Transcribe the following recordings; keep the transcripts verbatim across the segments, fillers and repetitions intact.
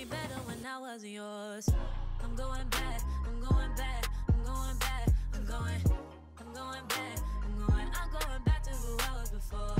me better when I wasn't yours. I'm going back, I'm going back, I'm going back, I'm going, I'm going back, I'm going, I'm going back to who I was before.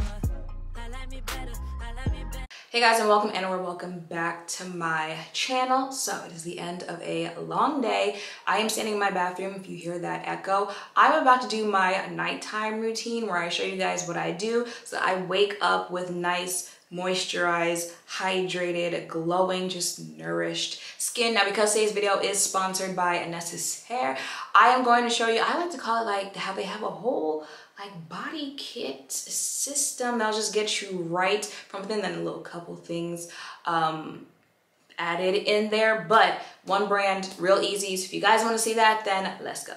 I like me better, I like me better. Hey guys, and welcome and or welcome back to my channel. So it is the end of a long day. I am standing in my bathroom if you hear that echo. I'm about to do my nighttime routine where I show you guys what I do. So I wake up with nice, moisturized, hydrated, glowing, just nourished skin. Now, because today's video is sponsored by Necessaire, I am going to show you, I like to call it like how they have a whole like body kit system that'll just get you right from within, then a little couple things um, added in there, but one brand, real easy. So if you guys want to see that, then let's go.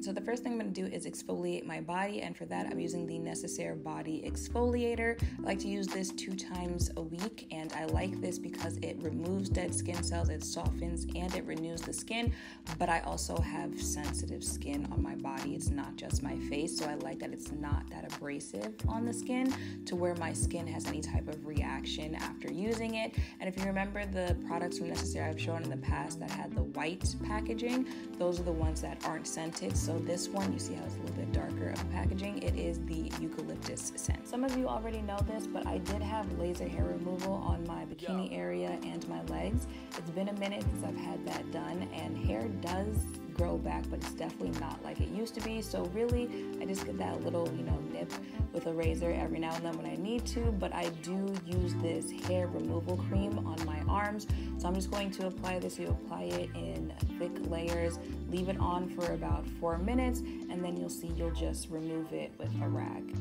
So the first thing I'm going to do is exfoliate my body, and for that I'm using the Necessaire Body Exfoliator. I like to use this two times a week, and I like this because it removes dead skin cells, it softens, and it renews the skin, but I also have sensitive skin on my body. It's not just my face, so I like that it's not that abrasive on the skin to where my skin has any type of reaction after using it. And if you remember the products from Necessaire I've shown in the past that had the white packaging, those are the ones that aren't scented. So this one, you see how it's a little bit darker of packaging, it is the eucalyptus scent. Some of you already know this, but I did have laser hair removal on my bikini area and my legs. It's been a minute since I've had that done, and hair does grow back, but it's definitely not like it used to be. So really, I just get that little, you know, nip with a razor every now and then when I need to, but I do use this hair removal cream on my arms. So I'm just going to apply this. You apply it in thick layers, leave it on for about four minutes, and then you'll see you'll just remove it with a rag.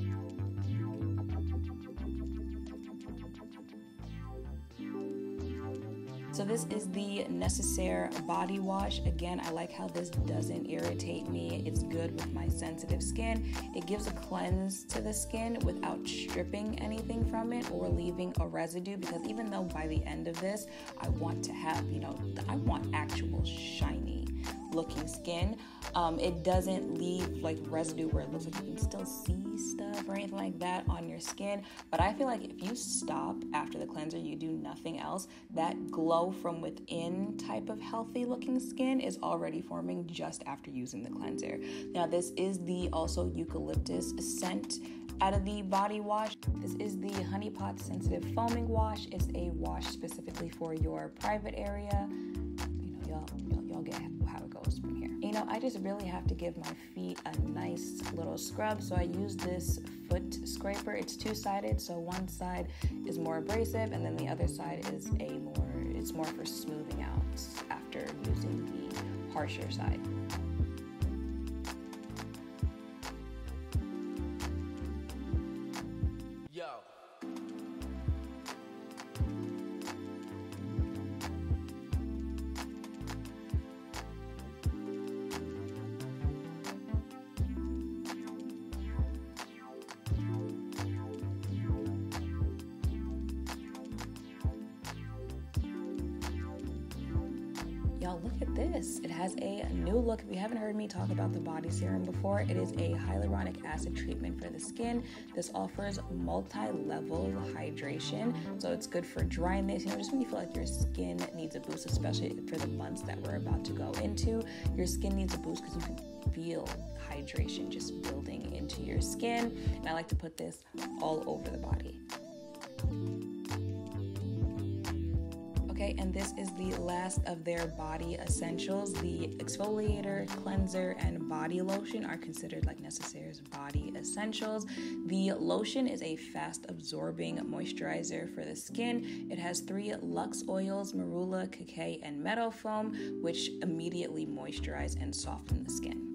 So this is the Necessaire Body Wash. Again, I like how this doesn't irritate me. It's good with my sensitive skin. It gives a cleanse to the skin without stripping anything from it or leaving a residue, because even though by the end of this, I want to have, you know, I want actual shiny looking skin. Um, it doesn't leave like residue where it looks like you can still see stuff or anything like that on your skin. But I feel like if you stop after the cleanser, you do nothing else, that glow from within type of healthy looking skin is already forming just after using the cleanser. Now this is the also eucalyptus scent out of the body wash. This is the Honey Pot Sensitive Foaming Wash. It's a wash specifically for your private area. You know, y'all, y'all, y'all get how it goes from here. You know, I just really have to give my feet a nice little scrub, so I use this foot scraper. It's two-sided, so one side is more abrasive, and then the other side is a more It's more for smoothing out after using the harsher side. Yo. Y'all, look at this. It has a new look. If you haven't heard me talk about the body serum before, it is a hyaluronic acid treatment for the skin. This offers multi-level hydration, so it's good for dryness, you know, just when you feel like your skin needs a boost, especially for the months that we're about to go into. Your skin needs a boost because you can feel hydration just building into your skin, and I like to put this all over the body. Okay, and this is the last of their body essentials. The exfoliator, cleanser, and body lotion are considered like Necessaire's body essentials. The lotion is a fast-absorbing moisturizer for the skin. It has three Lux oils, marula, kake, and meadow foam, which immediately moisturize and soften the skin.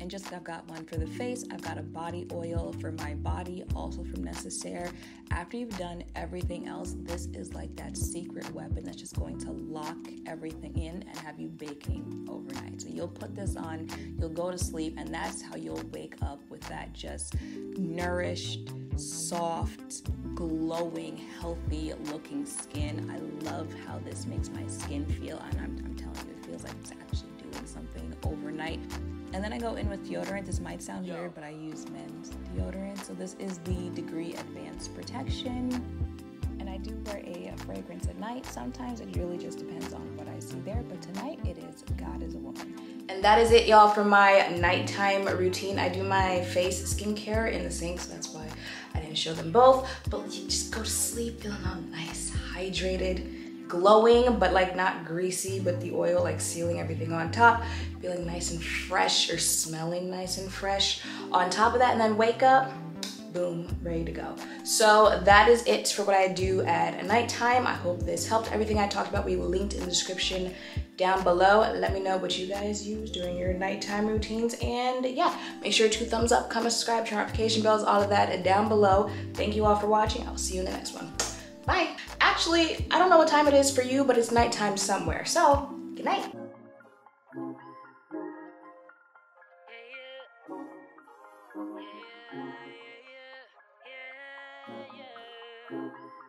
And just I've got one for the face, I've got a body oil for my body, also from Necessaire. After you've done everything else, this is like that secret weapon that's just going to lock everything in and have you baking overnight. So you'll put this on, you'll go to sleep, and that's how you'll wake up with that just nourished, soft, glowing, healthy looking skin. I love how this makes my skin feel, and I'm, I'm telling you, it feels like it's actually doing something overnight. And then I go in with deodorant. This might sound weird, but I use men's deodorant. So this is the Degree Advanced Protection, and I do wear a fragrance at night. Sometimes it really just depends on what I see there, but tonight it is God is a Woman. And that is it, y'all, for my nighttime routine. I do my face skincare in the sink, so that's why I didn't show them both. But you just go to sleep feeling all nice, hydrated, glowing, but like not greasy, but the oil like sealing everything on top, feeling nice and fresh, or smelling nice and fresh on top of that, and then wake up, boom, ready to go. So that is it for what I do at nighttime. I hope this helped. Everything I talked about we linked in the description down below. Let me know what you guys use during your nighttime routines, and yeah, make sure to thumbs up, comment, subscribe, turn notification bells, all of that down below. Thank you all for watching. I'll see you in the next one. Bye. Actually, I don't know what time it is for you, but it's nighttime somewhere. So, good night. Yeah, yeah. Yeah, yeah, yeah, yeah.